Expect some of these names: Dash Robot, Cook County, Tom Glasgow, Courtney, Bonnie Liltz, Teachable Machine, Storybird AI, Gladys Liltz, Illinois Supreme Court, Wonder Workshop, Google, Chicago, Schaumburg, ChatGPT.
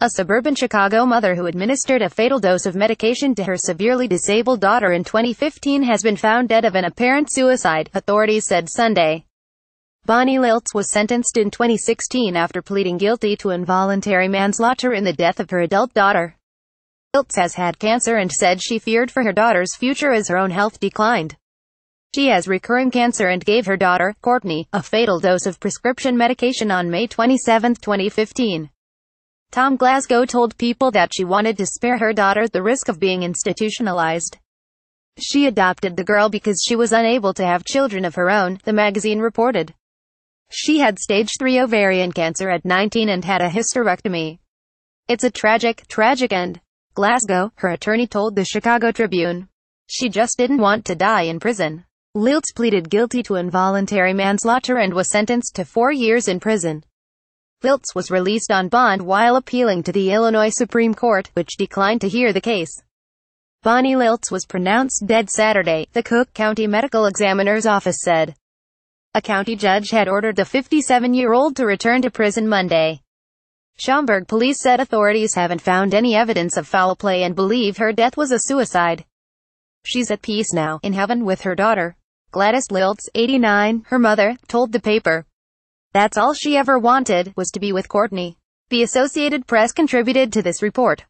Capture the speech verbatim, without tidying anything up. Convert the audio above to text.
a suburban Chicago mother who administered a fatal dose of medication to her severely disabled daughter in twenty fifteen has been found dead of an apparent suicide, authorities said Sunday. Bonnie Liltz was sentenced in twenty sixteen after pleading guilty to involuntary manslaughter in the death of her adult daughter. Liltz has had cancer and said she feared for her daughter's future as her own health declined. She has recurring cancer and gave her daughter, Courtney, a fatal dose of prescription medication on May twenty-seventh, twenty fifteen. Tom Glasgow told People that she wanted to spare her daughter the risk of being institutionalized. She adopted the girl because she was unable to have children of her own, the magazine reported. She had stage three ovarian cancer at nineteen and had a hysterectomy. "It's a tragic, tragic end," Glasgow, her attorney, told the Chicago Tribune. "She just didn't want to die in prison." Liltz pleaded guilty to involuntary manslaughter and was sentenced to four years in prison. Liltz was released on bond while appealing to the Illinois Supreme Court, which declined to hear the case. Bonnie Liltz was pronounced dead Saturday, the Cook County Medical Examiner's Office said. A county judge had ordered the fifty-seven-year-old to return to prison Monday. Schaumburg police said authorities haven't found any evidence of foul play and believe her death was a suicide. "She's at peace now, in heaven with her daughter," Gladys Liltz, eighty-nine, her mother, told the paper. "That's all she ever wanted, was to be with Courtney." The Associated Press contributed to this report.